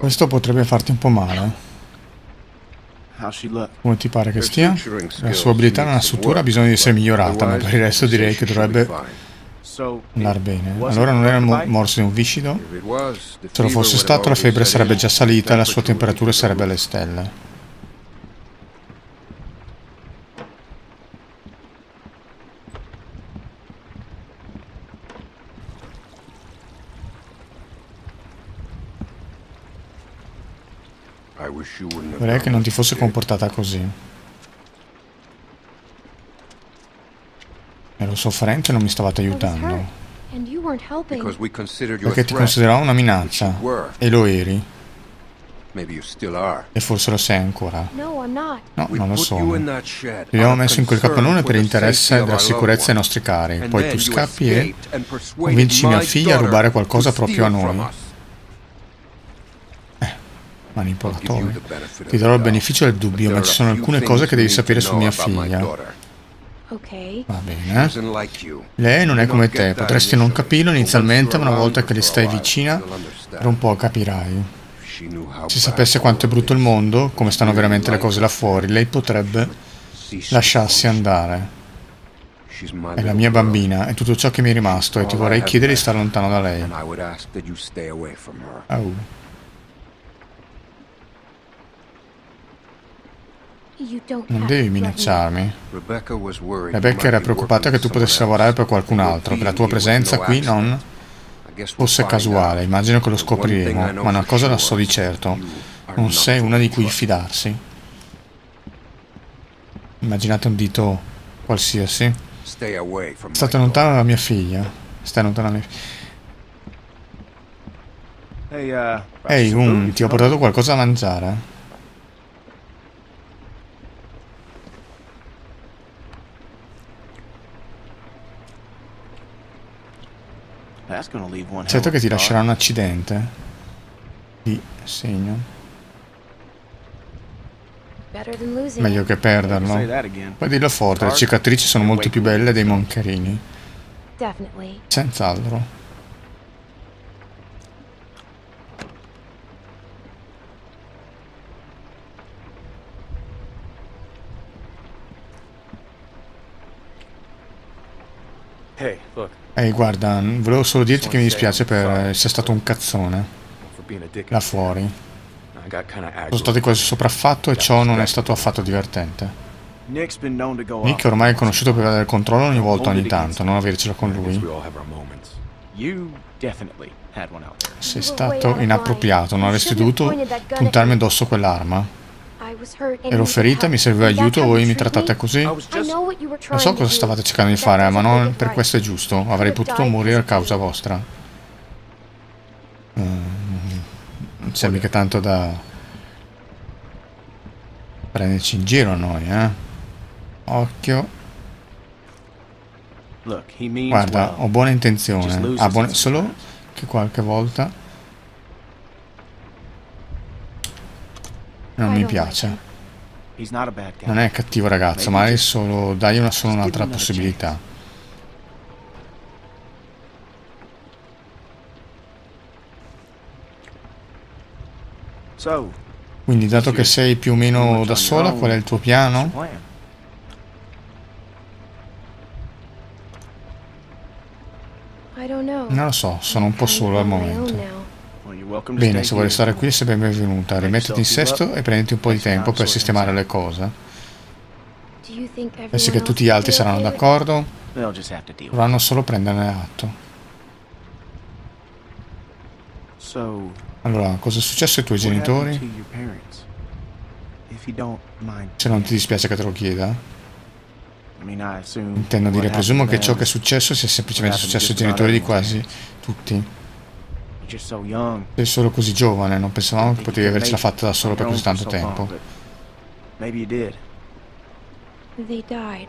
Questo potrebbe farti un po' male. Come ti pare che stia? La sua abilità nella sutura ha bisogno di essere migliorata, ma per il resto direi che dovrebbe andare bene. Allora non era morso di un viscido? Se lo fosse stato, la febbre sarebbe già salita e la sua temperatura sarebbe alle stelle. Vorrei che non ti fosse comportata così. Ero sofferente e non mi stavate aiutando. Perché ti consideravo una minaccia. E lo eri. E forse lo sei ancora. No, non lo sono. Ti abbiamo messo in quel capannone per l'interesse della sicurezza dei nostri cari. Poi tu scappi e convinci mia figlia a rubare qualcosa proprio a noi. Manipolatore. Ti darò il beneficio del dubbio, ma ci sono alcune cose che devi sapere su mia figlia. Va bene. Lei non è come te, potresti non capirlo inizialmente, ma una volta che le stai vicina, per un po' capirai. Se sapesse quanto è brutto il mondo, come stanno veramente le cose là fuori, lei potrebbe lasciarsi andare. È la mia bambina, è tutto ciò che mi è rimasto, e ti vorrei chiedere di stare lontano da lei. Non devi minacciarmi. Rebecca era preoccupata che tu potessi lavorare per qualcun altro, che la tua presenza qui non fosse casuale. Immagino che lo scopriremo, ma una cosa la so di certo: non sei una di cui fidarsi. Immaginate un dito qualsiasi. State lontana dalla mia figlia. Stai lontana dalla mia figlia. Ehi, ti ho portato qualcosa da mangiare? Certo che ti lascerà un accidente di segno. Meglio che perderlo. Poi dillo forte, le cicatrici sono molto più belle dei moncherini. Senz'altro. Ehi, guarda, volevo solo dirti che mi dispiace per essere stato un cazzone là fuori. Sono stato quasi sopraffatto e ciò non è stato affatto divertente. Nick è ormai conosciuto per avere il controllo ogni tanto, non avercela con lui. Sei stato inappropriato, non avresti dovuto puntarmi addosso quell'arma. Ero ferita, mi serviva aiuto, voi mi trattate così? Non so cosa stavate cercando di fare, ma non per questo è giusto. Avrei potuto morire a causa vostra. Non c'è mica tanto da prenderci in giro a noi, eh? Occhio. Guarda, ho buona intenzione. Solo che qualche volta non mi piace. Non è cattivo ragazzo, ma è solo dagli solo un'altra possibilità. Quindi, dato che sei più o meno da sola, qual è il tuo piano? Non lo so, sono un po' solo al momento. Bene, se vuoi stare qui sei benvenuta. Rimettiti in sesto e prenditi un po' di tempo per sistemare le cose. Pensi che tutti gli altri saranno d'accordo? Dovranno solo prenderne atto. Allora, cosa è successo ai tuoi genitori? Se non ti dispiace che te lo chieda. Intendo dire, presumo che ciò che è successo sia semplicemente successo ai genitori di quasi tutti. Sei solo così giovane, non pensavamo che potevi avercela fatta da solo per così tanto tempo.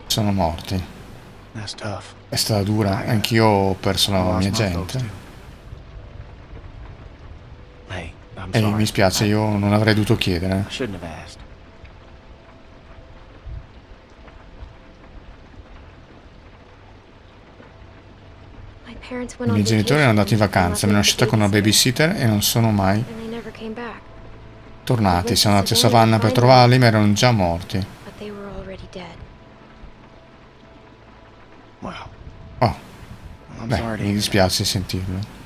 Sono morti. È stata dura, anch'io ho perso la mia gente. E mi spiace, io non avrei dovuto chiedere. I miei genitori erano andati in vacanza, mi hanno lasciata con una babysitter e non sono mai tornati. Siamo andati a Savannah per trovarli, ma erano già morti. Oh, beh, mi dispiace sentirlo.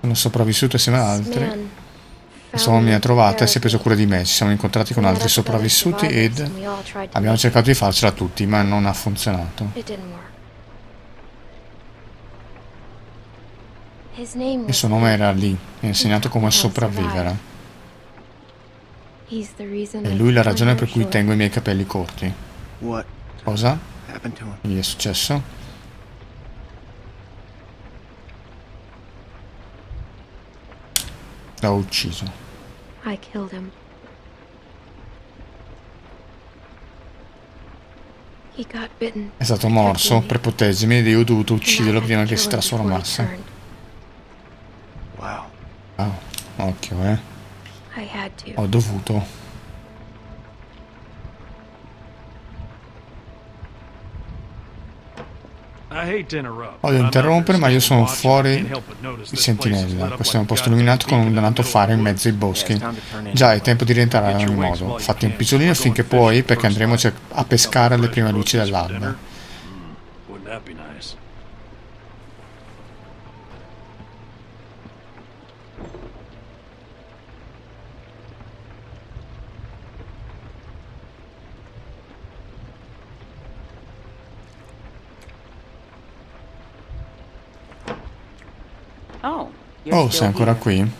Sono sopravvissuto assieme ad altri. Questa uomo mi ha trovata e si è preso cura di me. Ci siamo incontrati con altri sopravvissuti ed abbiamo cercato di farcela tutti, ma non ha funzionato. Il suo nome era Lee, mi ha insegnato come sopravvivere. E lui è la ragione per cui tengo i miei capelli corti. Cosa gli è successo? L'ho ucciso. È stato morso per proteggermi ed io ho dovuto ucciderlo prima che si trasformasse. Wow, occhio, ho dovuto. Odio interrompere, ma io sono fuori di sentinella. Questo è un posto illuminato con un dannato faro in mezzo ai boschi. Già, è tempo di rientrare in ogni modo. Fatti un pisolino finché puoi, perché andremo a pescare alle prime luci dell'alba. Oh, sei ancora qui? I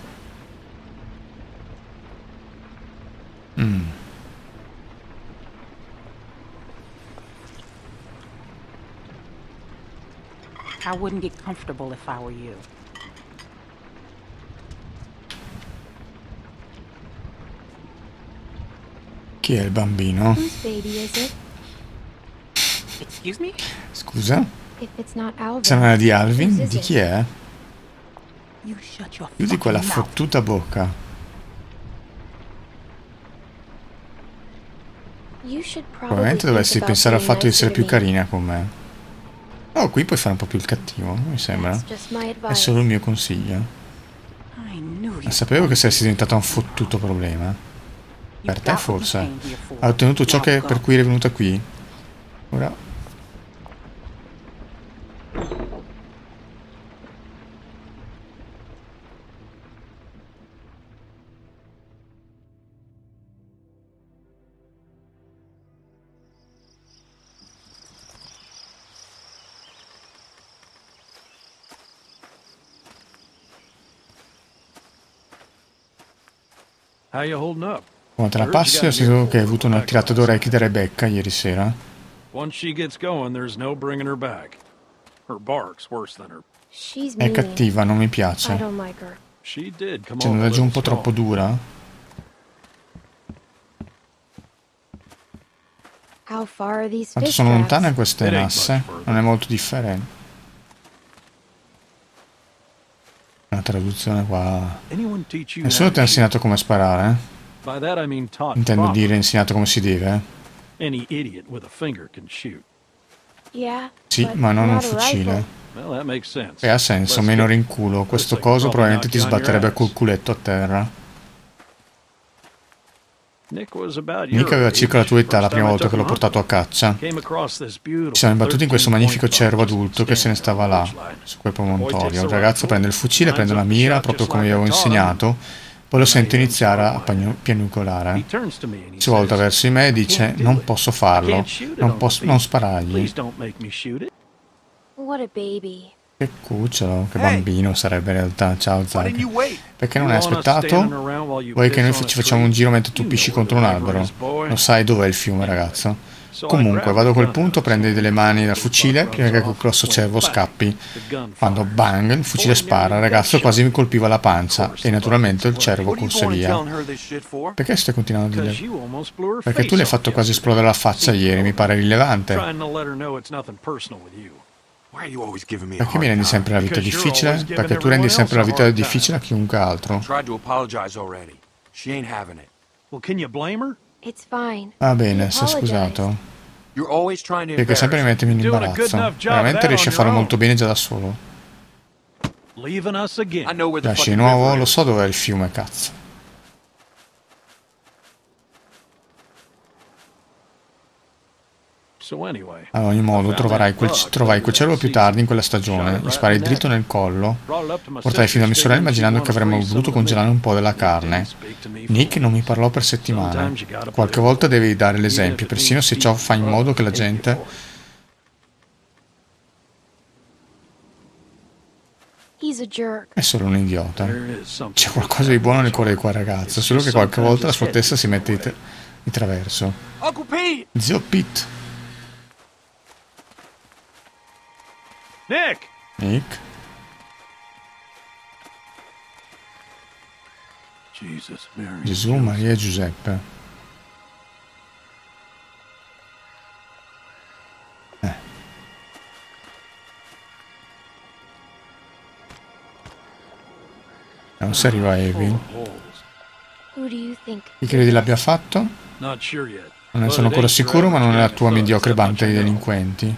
wouldn't get comfortable if I were you. Chi è il bambino? Scusa? Se non è di Alvin, di chi è? Chiudi quella fottuta bocca. Probabilmente dovresti pensare al fatto di essere più carina con me. Oh, qui puoi fare un po' più il cattivo, mi sembra. È solo il mio consiglio. Ma sapevo che saresti diventato un fottuto problema. Per te forse. Hai ottenuto ciò che per cui eri venuta qui. Ora... Come te la passi? Ho sentito che hai avuto una tirata d'orecchi da Rebecca ieri sera. È cattiva, non mi piace. C'è una ragione un po' troppo dura. Quanto sono lontane queste masse? Non è molto differente. Una traduzione qua. Nessuno ti ha insegnato come sparare? Intendo dire insegnato come si deve. Sì, ma non un fucile. E ha senso, meno rinculo. Questo coso probabilmente ti sbatterebbe col culetto a terra. Nick aveva circa la tua età la prima volta che l'ho portato a caccia. Ci siamo imbattuti in questo magnifico cervo adulto che se ne stava là, su quel promontorio. Il ragazzo prende il fucile, prende la mira, proprio come gli avevo insegnato, poi lo sento iniziare a piagnucolare. Si volta verso di me e dice, non posso farlo, non sparargli. Che cucciolo, che bambino sarebbe in realtà. Ciao Zack. Perché non hai aspettato? Vuoi che noi ci facciamo un giro mentre tu pisci contro un albero? Non sai dov'è il fiume, ragazzo. Comunque, vado a quel punto, prendi delle mani dal fucile prima che quel grosso cervo scappi. Quando bang, il fucile spara, il ragazzo quasi mi colpiva la pancia e naturalmente il cervo corse via. Perché stai continuando a dire? Perché tu le hai fatto quasi esplodere la faccia ieri, mi pare rilevante. Perché mi rendi sempre la vita difficile? Perché tu rendi sempre la vita difficile a chiunque altro. Va bene, si è scusato. Perché sempre mi mettevi in imbarazzo. Veramente riesci a farlo molto bene già da solo. Lasci di nuovo, lo so dov'è il fiume, cazzo. Ad ogni modo, trovai quel cervo più tardi in quella stagione, gli sparai dritto nel collo, portai fino a mia sorella immaginando che avremmo voluto congelare un po' della carne. Nick non mi parlò per settimane. Qualche volta devi dare l'esempio, persino se ciò fa in modo che la gente... È solo un idiota. C'è qualcosa di buono nel cuore di quel ragazzo, solo che qualche volta la sua testa si mette di traverso. Zio Pete! Nick! Nick? Gesù, Maria e Giuseppe. Non si arriva a Evil. Chi credi l'abbia fatto? Non ne sono ancora sicuro, ma non è la tua mediocre banda di delinquenti.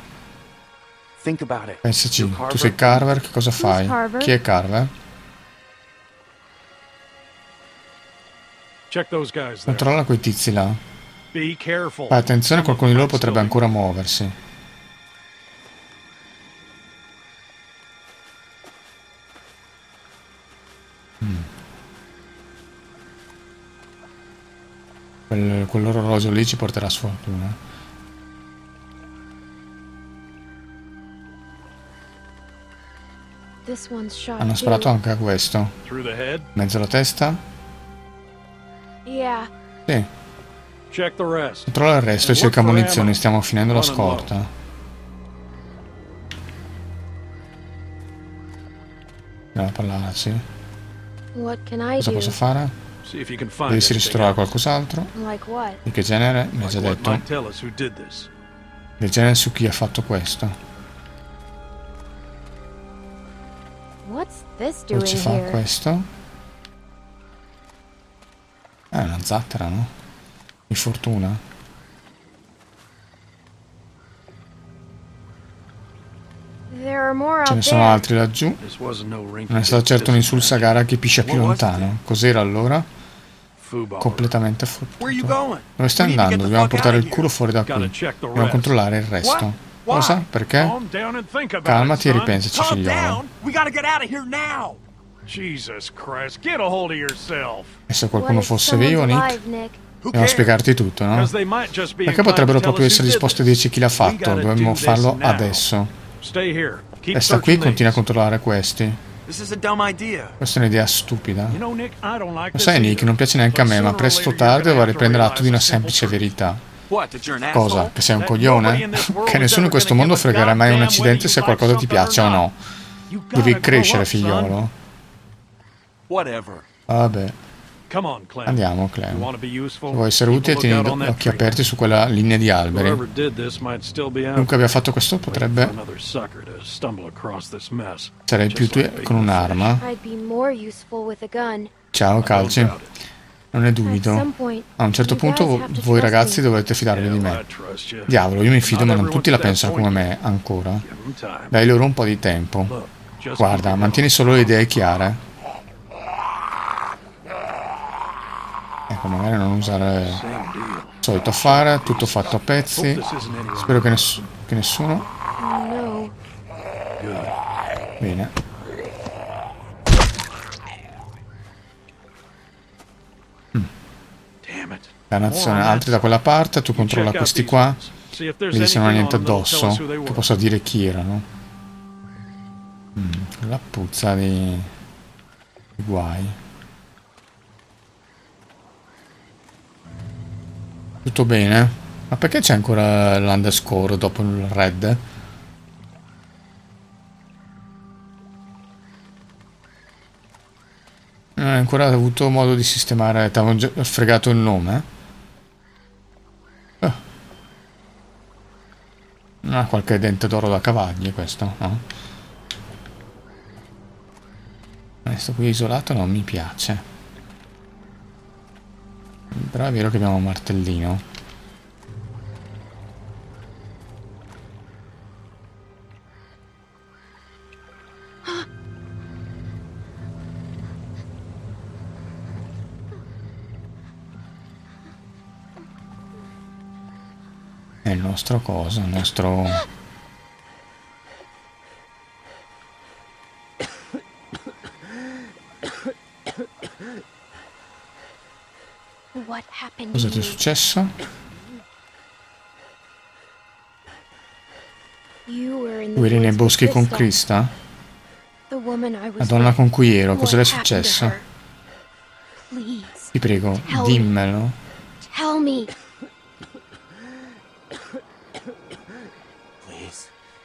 Pensaci, tu sei Carver, che cosa fai? Chi è Carver? Controlla quei tizi là. Fai attenzione, qualcuno di loro potrebbe ancora muoversi. Quell'orologio lì ci porterà sfortuna. Hanno sparato anche a questo. Mezzo alla testa? Sì. Controlla il resto e cerca munizioni, stiamo finendo la scorta. Andiamo a parlarci. Cosa posso fare? Devi ristorare qualcos'altro. Di che genere? Mi ha già detto. Del genere su chi ha fatto questo. Cosa ci fa questo? È una zattera, no? Di fortuna. Ce ne sono altri laggiù. Non è stato certo un'insulsa gara a chi piscia più lontano. Cos'era allora? Completamente fottuto. Dove stai andando? Dobbiamo portare il culo fuori da qui. Dobbiamo controllare il resto. Cosa? Perché? Calmati e ripensaci, figliolo. E se qualcuno fosse vivo, Nick? Dobbiamo spiegarti tutto, no? Perché potrebbero proprio essere disposti a dirci chi l'ha fatto. Dovremmo farlo adesso. Resta qui e continua a controllare questi. Questa è un'idea stupida. Lo sai, Nick, non piace neanche a me, ma presto o tardi dovrò riprendere atto di una semplice verità. Cosa? Che sei un coglione? Che nessuno in questo mondo fregherà mai un accidente se qualcosa ti piace o no. Devi crescere, figliolo. Vabbè. Andiamo, Clem. Se vuoi essere utile, tieni gli occhi aperti su quella linea di alberi. Chiunque abbia fatto questo potrebbe... Sarei più utile con un'arma. Ciao, calci. Non ne dubito. A un certo punto voi ragazzi dovrete fidarvi di me. Diavolo, io mi fido, ma non tutti la pensano come me, ancora. Dai loro un po' di tempo. Guarda, mantieni solo le idee chiare. Ecco, magari non usare il solito affare, tutto fatto a pezzi. Spero che, nessuno... Bene. Dannazione, altri da quella parte, tu controlla questi qua, vedi se non ha niente addosso, che possa dire chi erano. La puzza di guai. Tutto bene? Ma perché c'è ancora l'underscore dopo il red? Non hai ancora avuto modo di sistemare, ti avevo fregato il nome. Non ha qualche dente d'oro da cavagli questo, no? Questo qui isolato non mi piace. Però è vero che abbiamo un martellino. è il nostro coso, il nostro... Cosa ti è successo? Tu eri nei boschi con Krista? La donna con cui ero, cosa le è successo? Ti prego, dimmelo.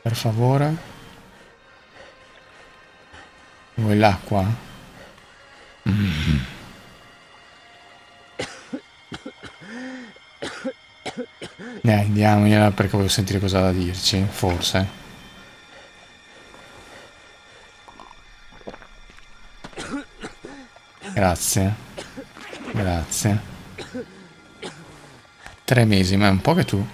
Per favore. Vuoi l'acqua? Andiamogliela perché voglio sentire cosa ha da dirci, forse. Grazie. Grazie. 3 mesi, ma è un po' che tu...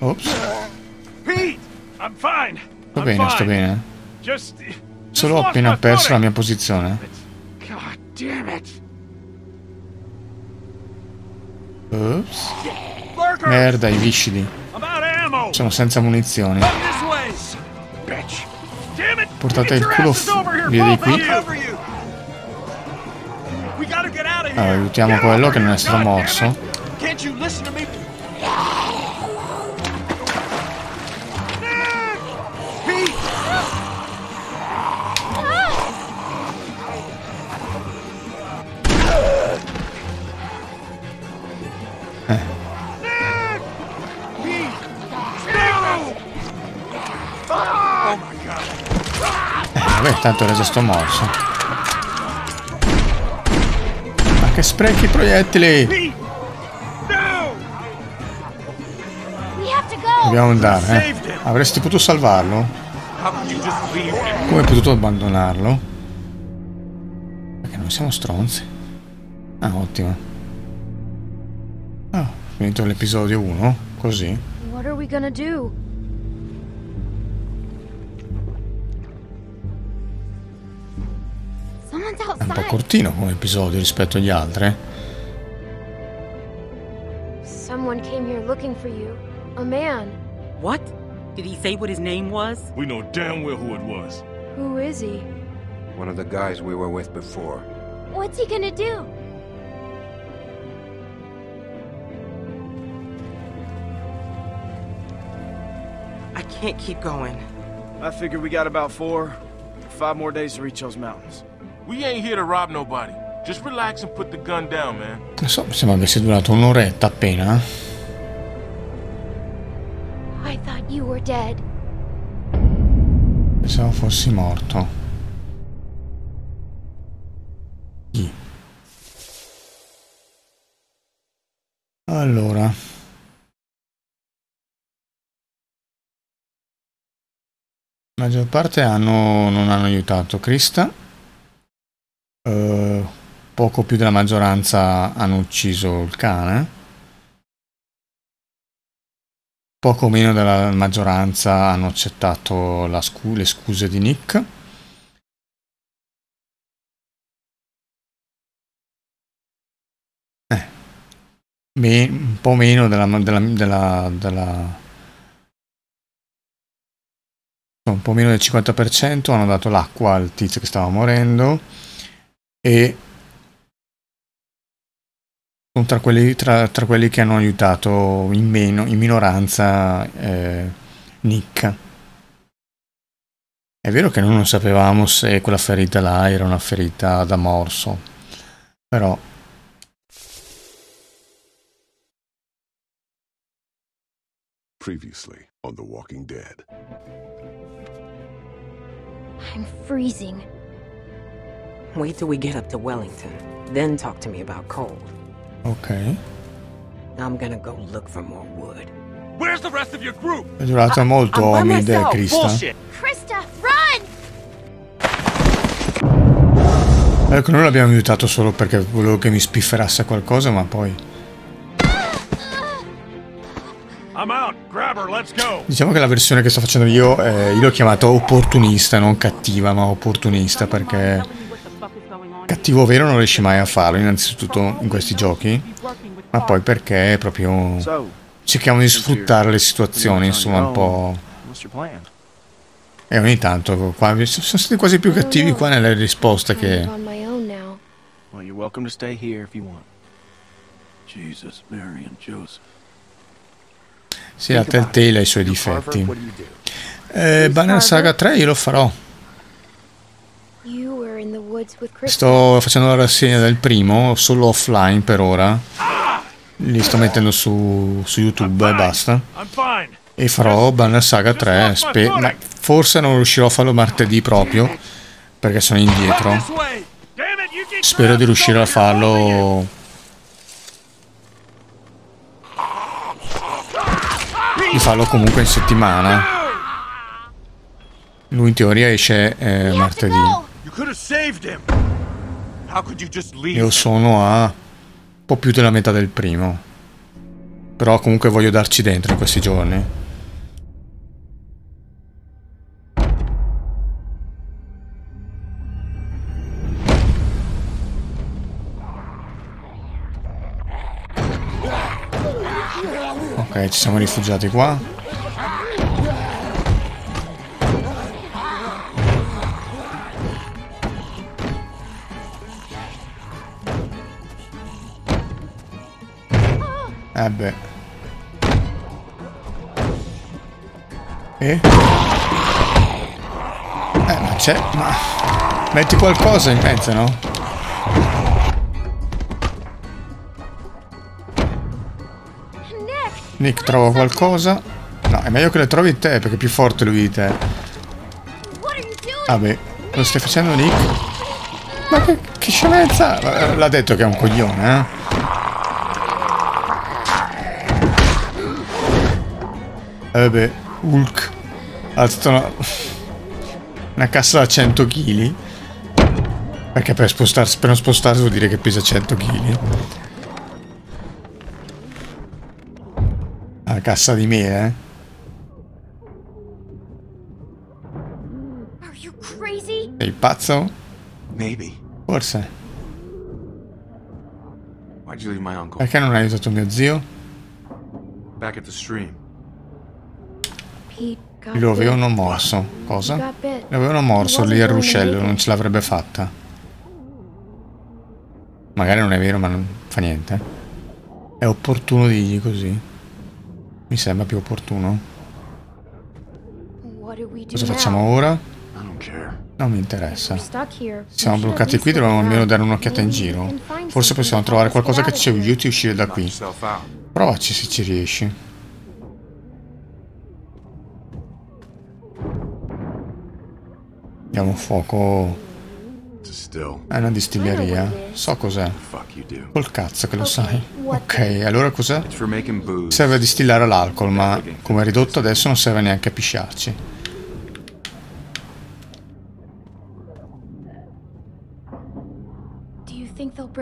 Ops. Sto bene, sto bene. Solo ho appena perso la mia posizione. Ops. Merda, i viscidi. Sono senza munizioni. Portate il culo via di qui. Allora, aiutiamo quello che non è stromorso. Vabbè, tanto resisto morso. Ma che sprechi i proiettili! Dobbiamo andare, eh. Avresti potuto salvarlo? Come hai potuto abbandonarlo? Perché non siamo stronzi. Ah, ottimo. Ah, finito l'episodio 1, così. What are we gonna do? È un po' cortino come episodio rispetto agli altri. Someone came here looking for you. A man. What? Did he say what his name was? We know damn well who it was. Who is he? One of the guys we were with before. What's he gonna do? I can't keep going. I figure we got about 4 or 5 more days to reach those mountains. We ain't here to rob nobody. Just relax and put the gun down, man. Non so, mi sembra che sia durato un'oretta appena. I thought you were dead. Pensavo fossi morto. Chi? Allora. La maggior parte non hanno aiutato Krista. Poco più della maggioranza hanno ucciso il cane, poco meno della maggioranza hanno accettato le scuse di Nick. Un po' meno un po' meno del 50% hanno dato l'acqua al tizio che stava morendo. E sono tra quelli che hanno aiutato in minoranza Nick. È vero che noi non sapevamo se quella ferita là era una ferita da morso, però previously on The Walking Dead. I'm freezing. Wait till we get up to Wellington, then talk to me about cold. Okay. I'm gonna go look for more wood. Where's the rest of your group? È durata molto, omide Krista. Krista, run! Ecco, noi l'abbiamo aiutato solo perché volevo che mi spifferasse qualcosa, ma poi... I'm out. Grab her, let's go. Diciamo che la versione che sto facendo io l'ho chiamata opportunista, non cattiva, ma opportunista, perché... cattivo vero non riesci mai a farlo, innanzitutto in questi giochi, ma poi perché proprio cerchiamo di sfruttare le situazioni, insomma, un po'. E ogni tanto qua sono stati quasi più cattivi qua nelle risposte che... Sì, la Telltale ha i suoi difetti. Banner Saga 3 io lo farò. Sto facendo la rassegna del primo, solo offline per ora. Li sto mettendo su YouTube e basta. E farò Banner Saga 3. Ma forse non riuscirò a farlo martedì proprio, perché sono indietro. Spero di riuscire a farlo... di farlo comunque in settimana. Lui in teoria esce martedì. Io sono a un po' più della metà del primo, però comunque voglio darci dentro in questi giorni. Ok, ci siamo rifugiati qua. Beh. Ma c'è... ma... metti qualcosa in mezzo, no? Nick trova qualcosa. No, è meglio che le trovi te, perché è più forte lui di te. Vabbè, lo stai facendo, Nick? Ma che scemenza! L'ha detto che è un coglione, eh? Vabbè, Hulk ha alzato una cassa da 100 kg. Perché per non spostarsi vuol dire che pesa 100 kg. Cassa di mele, eh? Sei pazzo? Forse. Perché non hai aiutato mio zio? Lo avevano morso. Cosa? Lo avevano morso lì al ruscello, non ce l'avrebbe fatta. Magari non è vero, ma non fa niente. È opportuno dirgli così. Mi sembra più opportuno. Cosa facciamo ora? Non mi interessa. Siamo bloccati qui, dobbiamo almeno dare un'occhiata in giro. Forse possiamo trovare qualcosa che ci aiuti a uscire da qui. Provaci se ci riesci. Diamo fuoco a una distilleria. So cos'è. Col cazzo che lo sai. Ok, allora cos'è? Serve a distillare l'alcol, ma come è ridotto adesso non serve neanche a pisciarci.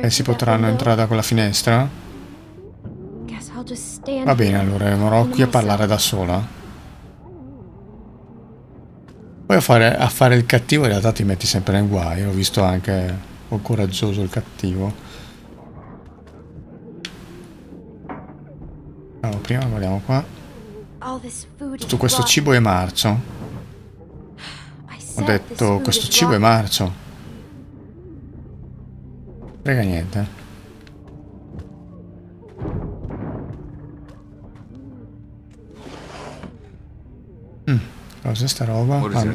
E si potranno entrare da quella finestra? Va bene, allora rimarrò qui a parlare da sola. Poi a fare il cattivo in realtà ti metti sempre in guai, l'ho visto anche col coraggioso il cattivo. Allora, prima guardiamo qua. Tutto questo cibo è marcio. Ho detto, questo cibo è marcio. Frega niente. Cos'è sta roba? Ah,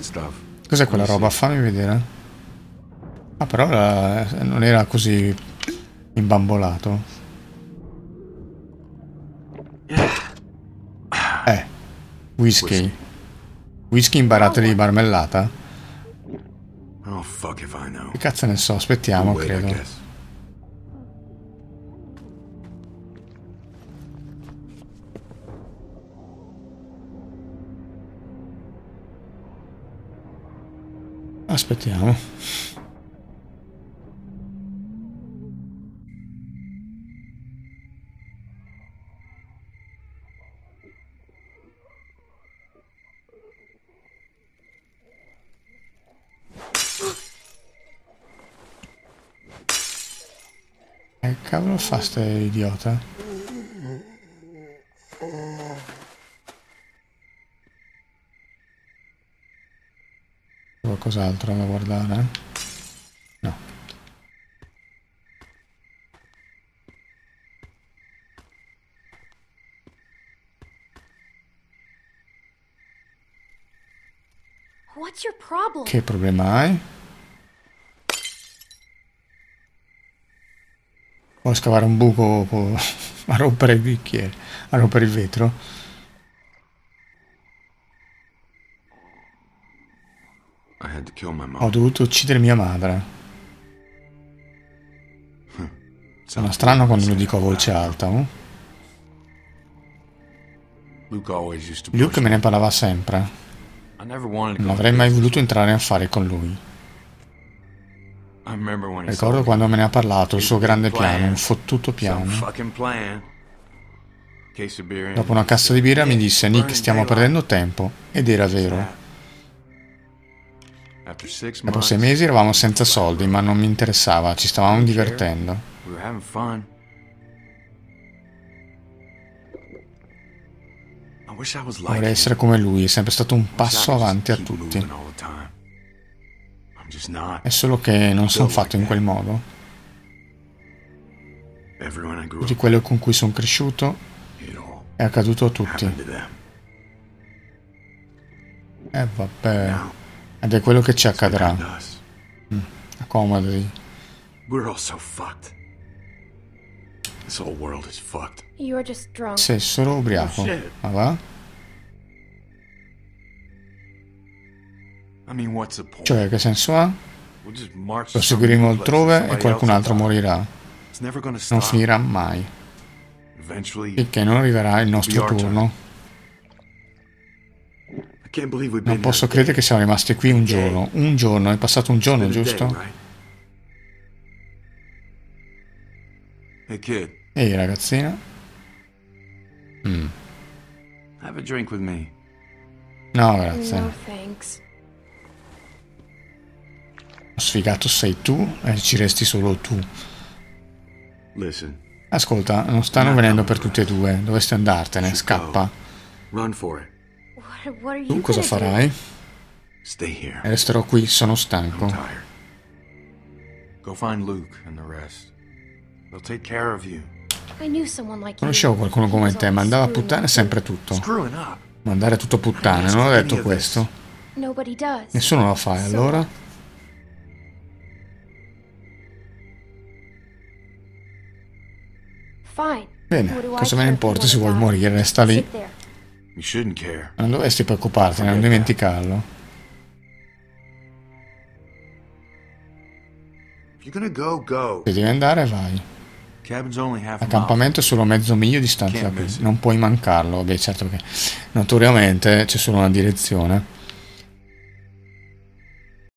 cos'è quella roba? Fammi vedere. Ah, però non era così imbambolato. Whisky. Whisky in barattoli di marmellata? Che cazzo ne so, aspettiamo, credo. Aspettiamo. Che cavolo fa sta idiota? Qualcos'altro da guardare? No. Che problema hai? Può scavare un buco, può a rompere il bicchiere, a rompere il vetro. Ho dovuto uccidere mia madre. Sono strano quando lo dico a voce alta. Luke me ne parlava sempre. Non avrei mai voluto entrare in affari con lui. Ricordo quando me ne ha parlato, il suo grande piano, un fottuto piano. Dopo una cassa di birra mi disse: Nick, stiamo perdendo tempo. Ed era vero. Dopo 6 mesi eravamo senza soldi, ma non mi interessava, ci stavamo divertendo. Vorrei essere come lui, è sempre stato un passo avanti a tutti. È solo che non sono fatto in quel modo. Tutti quelli con cui sono cresciuto è accaduto a tutti. Vabbè. Ed è quello che ci accadrà. Accomodati. Sei solo ubriaco, ma va? Cioè, che senso ha? Lo seguiremo altrove e qualcun altro morirà. Non finirà mai. Finché non arriverà il nostro turno. Non posso credere che siamo rimasti qui un giorno. Un giorno, è passato un giorno, giusto? Ehi, ragazzina. Have a drink with me. No, grazie. No, thanks. Lo sfigato sei tu e ci resti solo tu. Ascolta, non stanno venendo per tutte e due. Dovresti andartene, scappa. Tu cosa farai? Resterò qui, sono stanco. Go find Luke and the rest. Conoscevo qualcuno come te, mandava a puttane sempre tutto. Mandare tutto a puttane, non ho detto questo. Nessuno lo fa, allora? Bene, cosa me ne importa se vuoi morire, resta lì. Non dovresti preoccupartene, non dimenticarlo. Se devi andare, vai. L'accampamento è solo mezzo miglio distante da qui, non puoi mancarlo. Beh, certo che notoriamente c'è solo una direzione.